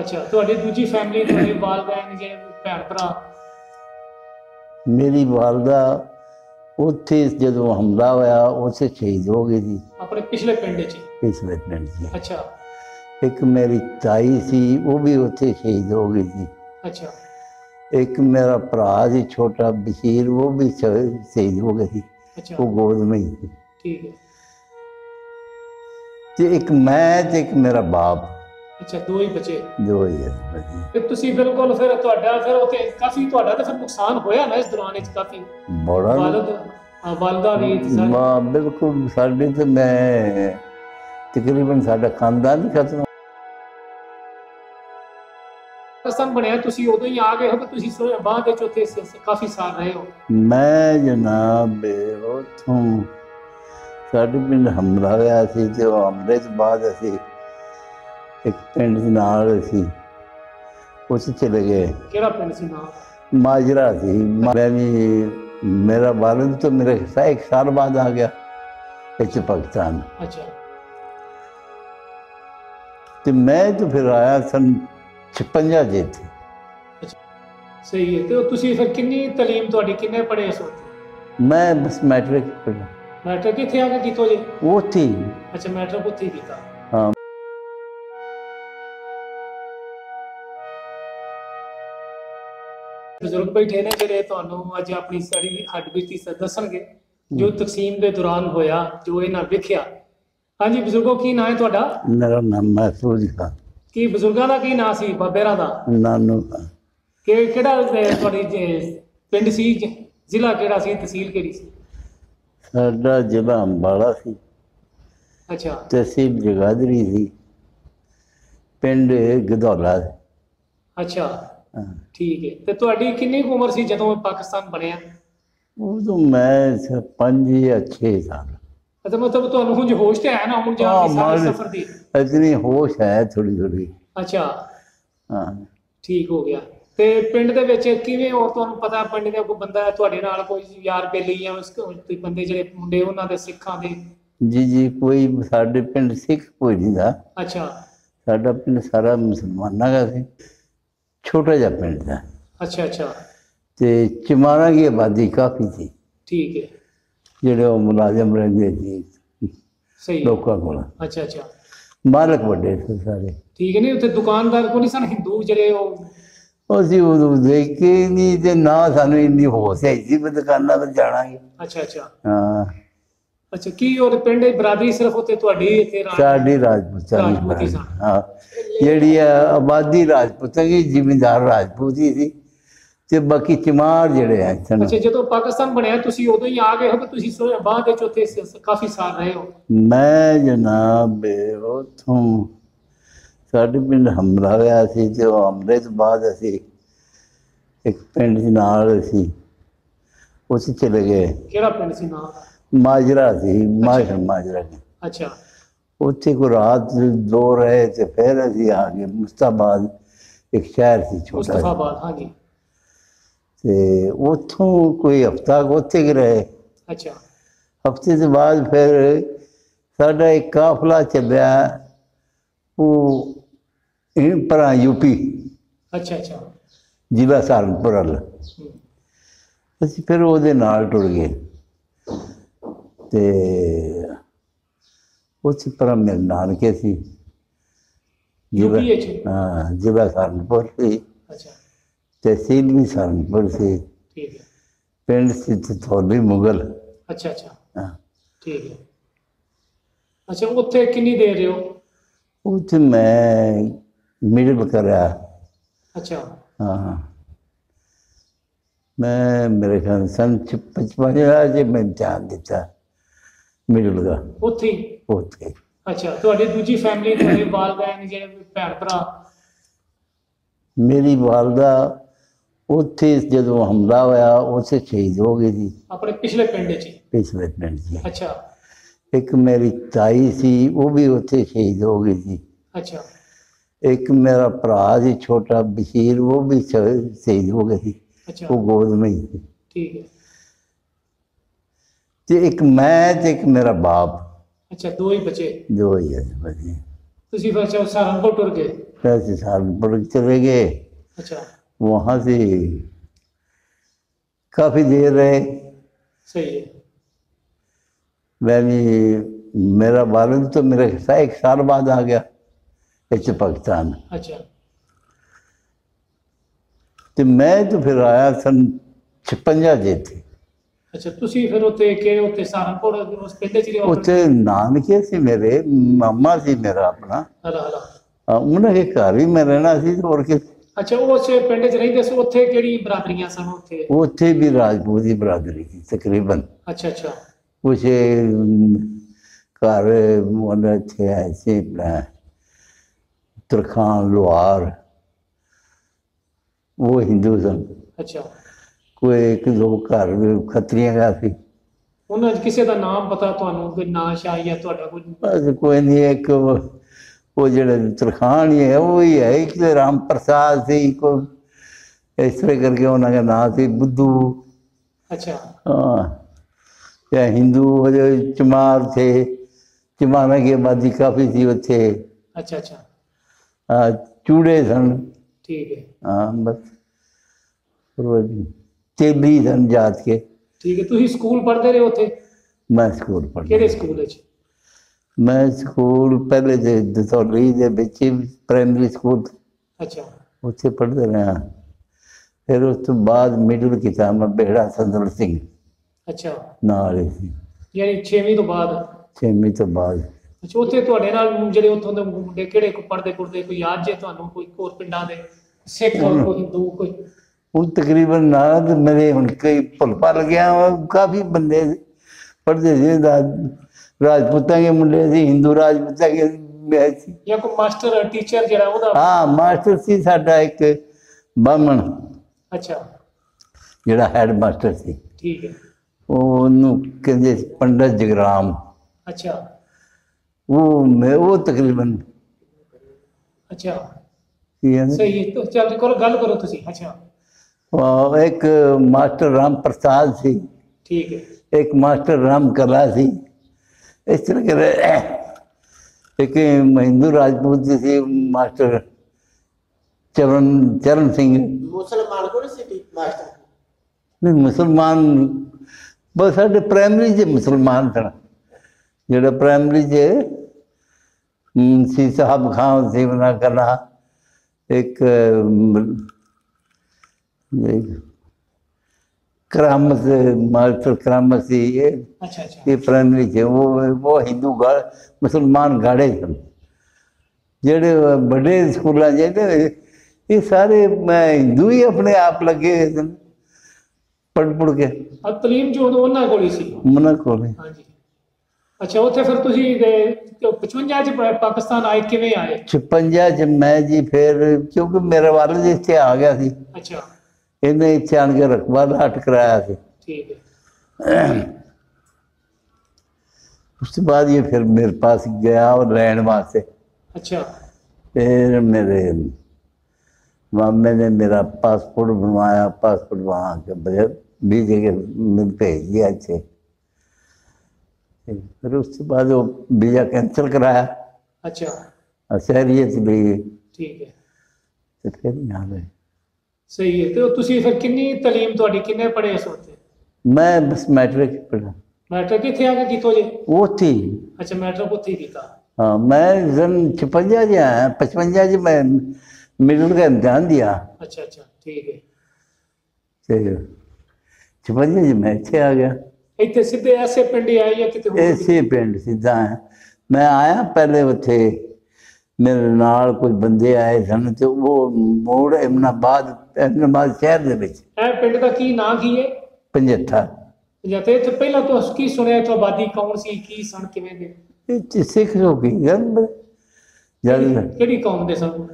अच्छा, ਤੁਹਾਡੀ ਦੂਜੀ ਫੈਮਿਲੀ, ਤੁਹਾਡੇ ਵਾਲਦਾ ਨੇ ਜਿਹੜੇ ਭੈਣ ਭਰਾ? ਮੇਰੀ ਵਾਲਦਾ ਉੱਥੇ ਜਦੋਂ ਹਮਲਾ ਹੋਇਆ ਉਸੇ ਸ਼ਹੀਦ ਹੋ ਗਈ ਸੀ, ਆਪਣੇ ਪਿਛਲੇ ਪਿੰਡ 'ਚ। ਪਿਛਲੇ ਪਿੰਡ 'ਚ। ਅੱਛਾ। एक मेरी ताई सी वो भी उत्थे शहीद हो गई थी। अच्छा। एक मेरा भरा जी छोटा बशीर वो भी शहीद हो गई थी। अच्छा। वो गोद में ही थी। ठीक है। ते एक मैं ते एक मेरा बाप। अच्छा, दो ही बचे। दो ही बचे। ते तुसी बिल्कुल फिर तोड़ा फिर उते काफी तोड़ा ते फिर नुकसान होया ना इस दौरान इच काफी बड़ा। वालदा भी हां बिल्कुल साडे ते मैं तकरीबन साडा खानदान ही खत्म कस्म बने। तुसी उदों ही आ गए हो कि तुसी बाद विच उथे काफी साल रहे हो? मैं जनाब उथों साडे पिंड हमला होया सी ते ओ हमले तो बाद असी एक पिंड दे नाल सी उस चले गए। केड़ा पिंड सी? नाम माजरा सी। मैंने मेरा वालिद तो मेरे एक साल बाद आ गया इस पाकिस्तान। अच्छा। तो मैं तो फिर आया सन 56 जे थे। अच्छा, सही है। तो तुसी फिर कितनी तालीम तोड़ी कितने पढ़े सो? मैं बस मैट्रिक पढ़ा। मैट्रिक ही थे आगे की तो जे वो थी। अच्छा, मैट्रिक उठी की था। हां। बुजुर्ग बैठे ने जेड़े थानू अज अपनी सारी हड्ड बीती दसणगे जो तकसीम दे दौरान होया जो इना विख्या। हाँ जी बुजुर्गो की ना है तो मेरा नाम महसूद था कि बुजुर्गों का की ना सी बाबेरा दा नानू का के केड़ा थोड़ी पिंड सी जिला केड़ा सी तहसील केड़ी सी? साडा जिला अंबाला सी। अच्छा। तहसील जगाधरी सी, पिंड गधौला। अच्छा, ठीक है। ते तुहाडी कितनी उम्र सी जदों पाकिस्तान बनिया? उदों मैं 5 या 6 साल। अच्छा, मतलब ਤੁਹਾਨੂੰ ਹੁਣ ਹੋਸ਼ ਤੇ ਆਇਆ ਨਾ ਹੁਣ ਜਾਂ ਸਾਰੇ ਸਫਰ ਦੀ ਇਤਨੀ ਹੋਸ਼ ਹੈ ਥੋੜੀ ਥੋੜੀ। ਅੱਛਾ। ਹਾਂ, ਠੀਕ ਹੋ ਗਿਆ। ਤੇ ਪਿੰਡ ਦੇ ਵਿੱਚ ਕਿਵੇਂ ਹੋਰ ਤੁਹਾਨੂੰ ਪਤਾ ਪਿੰਡ ਦੇ ਕੋਈ ਬੰਦਾ ਤੁਹਾਡੇ ਨਾਲ ਕੋਈ ਯਾਰ ਬੇਲੀ ਜਾਂ ਉਸ ਕੋਈ ਬੰਦੇ ਜਿਹੜੇ ਮੁੰਡੇ ਉਹਨਾਂ ਦੇ ਸਿੱਖਾਂ ਦੇ? ਜੀ ਜੀ, ਕੋਈ ਸਾਡੇ ਪਿੰਡ ਸਿੱਖ ਕੋਈ ਨਹੀਂ ਦਾ। ਅੱਛਾ। ਸਾਡਾ ਪਿੰਡ ਸਾਰਾ ਮੁਸਲਮਾਨਾਂ ਦਾ ਸੀ, ਛੋਟਾ ਜਿਹਾ ਪਿੰਡ ਦਾ। ਅੱਛਾ ਅੱਛਾ। ਤੇ ਚਮਾਰਾਂ ਦੀ ਆਬਾਦੀ ਕਾਫੀ ਸੀ। ਠੀਕ ਹੈ। ਜਿਹੜੇ ਉਹ ਮੁਲਾਜ਼ਮ ਰਹਿੰਦੇ ਸੀ। ਸਹੀ। ਲੋਕਾਂ ਕੋਲ। ਅੱਛਾ ਅੱਛਾ। ਮਾਲਕ ਵੱਡੇ ਸੀ ਸਾਰੇ। ਠੀਕ ਹੈ। ਨਹੀਂ ਉੱਥੇ ਦੁਕਾਨਦਾਰ ਕੋਈ ਨਹੀਂ ਸਨ ਹਿੰਦੂ ਜਿਹੜੇ ਉਹ ਸੀ ਉਹ ਦੇਖ ਕੇ ਨਹੀਂ ਤੇ ਨਾ ਸਾਨੂੰ ਇੰਨੀ ਹੋਸ਼ ਹੈ ਜੀ ਦੁਕਾਨਾਂ ਤੇ ਜਾਣਾਂਗੇ। ਅੱਛਾ ਅੱਛਾ। ਹਾਂ। ਅੱਛਾ, ਕੀ ਉਹ ਪਿੰਡ ਦੀ ਬਰਾਦਰੀ ਸਿਰਫ ਉੱਥੇ ਤੁਹਾਡੀ ਇੱਥੇ ਸਾਡੀ ਰਾਜਪੂਤਾਂ ਸੀ? ਹਾਂ, ਜਿਹੜੀ ਆਬਾਦੀ ਰਾਜਪੂਤਾਂ ਦੀ ਜ਼ਿਮੀਂਦਾਰ ਰਾਜਪੂਤੀ ਸੀ। बाकी चमार जड़े हैं। अच्छा, जो पाकिस्तान बने तुसी उदों ही आ गए हो कि तुसी बाद विच उत्थे काफी साल रहे हो? मैं जनाब उथों साडे पिंड हमला होया सी ते ओ हमले तो बाद असी एक पिंड दे नाल सी उस चले गए। केड़ा पिंड सी? नाम माजरा सी। माजरा माजरा। अच्छा। उत्थे को रात 2 रहे ते फिर असी आ गए मुस्ताबाद, एक शहर सी छोटा। मुस्ताबाद। हां जी। ते उथों कोई हफ्ता उत्थे गए रहे। अच्छा। हफ्ते से बाद फिर साडा एक काफिला चलिया वो इन पर यूपी। अच्छा अच्छा। जिला सहारनपुर वाल असीं फिर उहदे नाल टुर गए ते उस पर मेरे नानके सी। हाँ, जिला सहारनपुर सी। अच्छा। तहसील भी सहारनपुर से, पिंड से थोड़ी मुगल। अच्छा अच्छा। ठीक है। अच्छा, उथे कितनी देर रहे हो? उथे मैं मिडिल कराया। अच्छा। हाँ, मैं मेरे ख्याल सन 55 में इम्तिहान दिता मिडिल का उथे। उथे। अच्छा। तुम्हारी दूजी फैमिली तुम्हारे वालिदैन जेड़े भैन भरा? मेरी वालदा उत्थे जदों हमला होया उसे शहीद हो गई थी, अपने पिछले पिंड 'च। पिछले पिंड 'च। अच्छा। एक मेरी ताई सी वो भी उत्थे शहीद हो गई थी। अच्छा। एक मेरा भरा जी छोटा बशीर वो भी शहीद हो गई थी। अच्छा। वो गोद में ही थी। ठीक है। तो एक मैं ते एक मेरा बाप। अच्छा, दो ही बचे। दो ही बचे। सहारनपुर के सहारनपुर चले गए। अच्छा, वहाँ से काफी देर रहे। सही है। मेरा बालन तो मेरे एक साल बाद आ गया इसे पाकिस्तान। अच्छा, तो मैं तो फिर आया सन 56 जे थे। अच्छा, तुसी फिर होते के होते सहारनपुर उस पिंड च रहो? उते नानके से मेरे मामा से मेरा अपना उन्हें के घर ही मैं रहना सी और के। अच्छा, उस पिंड च रहंदे सो उथे केड़ी बरादरियां सन? उथे उथे भी राजपूत दी बरादरी थी तकरीबन। अच्छा अच्छा, कुछ घर उन्हें थे ऐसे अपना तुरखान लोहार वो हिंदू सन। अच्छा, कोई एक दो घर खतरियां काफी उन्हें किसी का नाम पता तो कोई ना शाह या तो कुछ बस कोई नहीं। एक वो जो तुरखान ही है वो ही है, एक राम प्रसाद से को इस तरह करके उन्होंने नाम से बुद्धू। अच्छा, हाँ, या हिंदू जो चमार थे, चमारा की आबादी काफ़ी थी वो थे। अच्छा अच्छा, हाँ, चूड़े सन। ठीक है, हाँ, बस तेबरी सन जात के। ठीक है, तुम स्कूल पढ़ते रहे थे? मैं स्कूल पढ़े स्कूल मैं स्कूल पहले से दसौली के बच्चे प्राइमरी स्कूल। अच्छा, उत्थे पढ़ते रहे। फिर उस तो बाद मिडिल की था मैं बेड़ा संदल सिंह। अच्छा, नाले यानी 6वीं तो बाद? 6वीं तो बाद। अच्छा, उत्थे तुहाडे नाल जेडे उत्थों दे मुंडे केड़े को पढ़दे पुढ़दे कोई याद जे तुहानू कोई कोर पिंडां दे सिख और कोई हिंदू कोई? वो तकरीबन ना मेरे हम कई भुलपा लग्या काफ़ी बंदे पढ़ते थे। राजपूतों के मुंडे से हिंदू राजपूतों के कोई मास्टर टीचर जरा उदा? हाँ, मास्टर सी साडा एक बामन। अच्छा, जरा हेड मास्टर सी। ठीक है, ओनू कहंदे पंडित जगराम। अच्छा, वो तकरीबन। अच्छा, सही है। तो चल करो गल करो तुसी। अच्छा, एक मास्टर राम प्रसाद सी। ठीक है, एक मास्टर राम कला सी। इस तरह के एक हिंदू राजपूत सी मास्टर चरण सिंह। मुसलमान को मास्टर नहीं, मुसलमान बस साढ़े प्राइमरी से मुसलमान थे जो प्राइमरी से सी साहब खान से मना करना एक करामत मास्टर करामत सी। अच्छा अच्छा, ये प्राइमरी थे। वो हिंदू गाड़ मुसलमान गाड़े सन जेडे बड़े स्कूलों ये सारे मैं हिंदू ही अपने आप लगे सन पढ़ पढ़ के। अब तलीम जो उन्होंने कोली सी उन्होंने कोली। हाँ जी। अच्छा, उसे फिर तुम 55 पाकिस्तान आए किवें आए? 56 च मैं जी फिर क्योंकि मेरा वालिद इतने आ गया सी। अच्छा, इन्हें इतने आन के रकबा लाट कराया थे। ठीक है, उसके बाद ये फिर मेरे पास गया और लैंड वहाँ से। अच्छा, फिर मेरे मामे ने मेरा पासपोर्ट बनवाया। पासपोर्ट वहाँ के बजट 20 जगह भेज दिया। अच्छे, फिर उसके बाद वो वीज़ा कैंसिल कराया। अच्छा, शहरीत भी। ठीक है, तो फिर यहाँ गए। सही है। तो तुसी फिर कितनी तालीम तोड़ी किने पढ़े इस होते? मैं बस मैट्रिक पढ़ा। मैट्रिक ही थे आगे की तो जी वो थी। अच्छा, मैट्रिक वो थी था। हाँ, मैं जन 56 जी आया 55 जी मैं मिडिल का इम्तिहान दिया। अच्छा अच्छा, ठीक है। सही 56 जी मैं इतने आ गया। इतने सीधे ऐसे पिंड आए या कितने? ऐसे पिंड सीधा आया मैं। आया पहले उथे मेरे नाल कुछ बंदे आए सन तो वो मोड़ अहमदाबाद शहर दे विच। ए पिंड दा की नाम की है? पंजथा। पंजथा तो पहला तो उसकी सुने तो आबादी कौन सी की सन किवें दे? ए सिख हो गई गंब जल केड़ी कौम दे सन?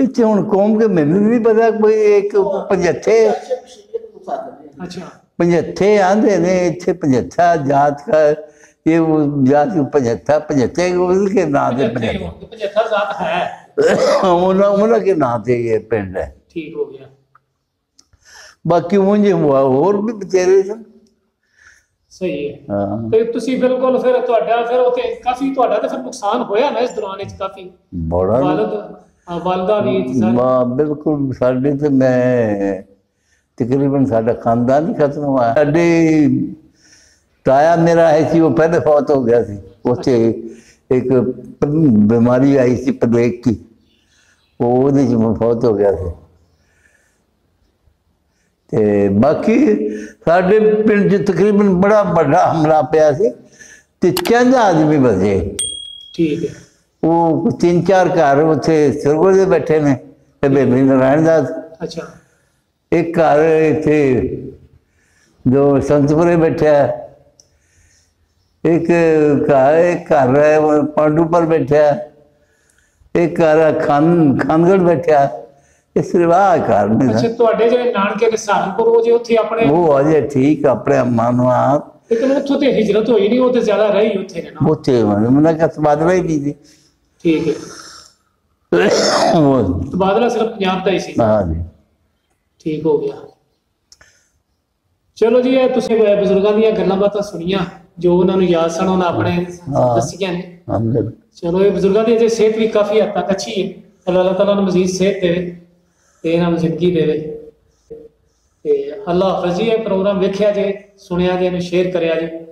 इते हुन कौम के मैनू नहीं पता कोई एक पंजथे। अच्छा, पंजथे आंदे ने इथे पंजथा जात का ये वो जात पंजथा के नाम से उन्होंने नाम से ये पिंड है। ठीक हो गया। बाकी मुझे हुआ और भी बेचारे सन सही है। तो ਤੁਸੀਂ ਬਿਲਕੁਲ ਫਿਰ ਤੁਹਾਡਾ ਫਿਰ ਉਥੇ ਕਾਫੀ ਤੁਹਾਡਾ ਤਾਂ ਫਿਰ ਨੁਕਸਾਨ ਹੋਇਆ ਨਾ ਇਸ ਦੌਰਾਨ ਚ ਕਾਫੀ ਬੜਾ ਵਾਲਦਾ ਵੀ ਬਿਲਕੁਲ ਸਾਡੇ ਤੇ ਮੈਂ ਤਕਰੀਬਨ ਸਾਡਾ ਖਾਨਦਾਨ ਹੀ ਖਤਮ ਹੋਇਆ। ਸਾਡੇ ਤਾਇਆ ਮੇਰਾ ਹੈ ਕਿ ਉਹ ਪਹਿਲੇ ਫੌਤ ਹੋ ਗਿਆ ਸੀ। ਉਥੇ ਇੱਕ ਬਿਮਾਰੀ ਆਈ ਸੀ ਪਲੇਗ ਦੀ, ਉਹਦੇ ਚ ਫੌਤ ਹੋ ਗਿਆ ਸੀ। बाकी साढ़े पिंड तकरीबन बड़ा बड़ा हमला पिया सी ते चंद आदमी बचे। ठीक है, वो तीन चार घर उसे सरगोदे बैठे ने बेबी नारायण दास। अच्छा, एक घर इतने जो संतपुरे बैठा है, एक घर है पांडू पर बैठा है, एक घर है खानगढ़ बैठा है। इस रिवाकार में अच्छा तो अड़े जो नानके के सहारनपुर वो जो थे अपने वो अजे ठीक अपने मानवा लेकिन वो तो हिजरत होई नहीं, वो तो ज्यादा रही उथे ना वो थे मैंने का तबादला ही नहीं थी। ठीक है, वो तबादला सिर्फ पंजाब का ही सी। हां जी, ठीक हो गया। चलो जी, ये ਤੁਸੀਂ ਬਜ਼ੁਰਗਾਂ ਦੀਆਂ ਗੱਲਾਂ ਬਾਤਾਂ ਸੁਣੀਆਂ जो उन्होंने याद सन उन्होंने अपने दसियां ने। हां, चलो ये ਬਜ਼ੁਰਗਾਂ ਦੀ ਅਜੇ सेहत भी काफी हद तक अच्छी है। अल्लाह ताला ने मजीद सेहत देवे, तेनाम जिंदगी देवे। अल्लाह हाफिज़। ये प्रोग्राम देखा जे सुनिया जे शेयर कराया जे।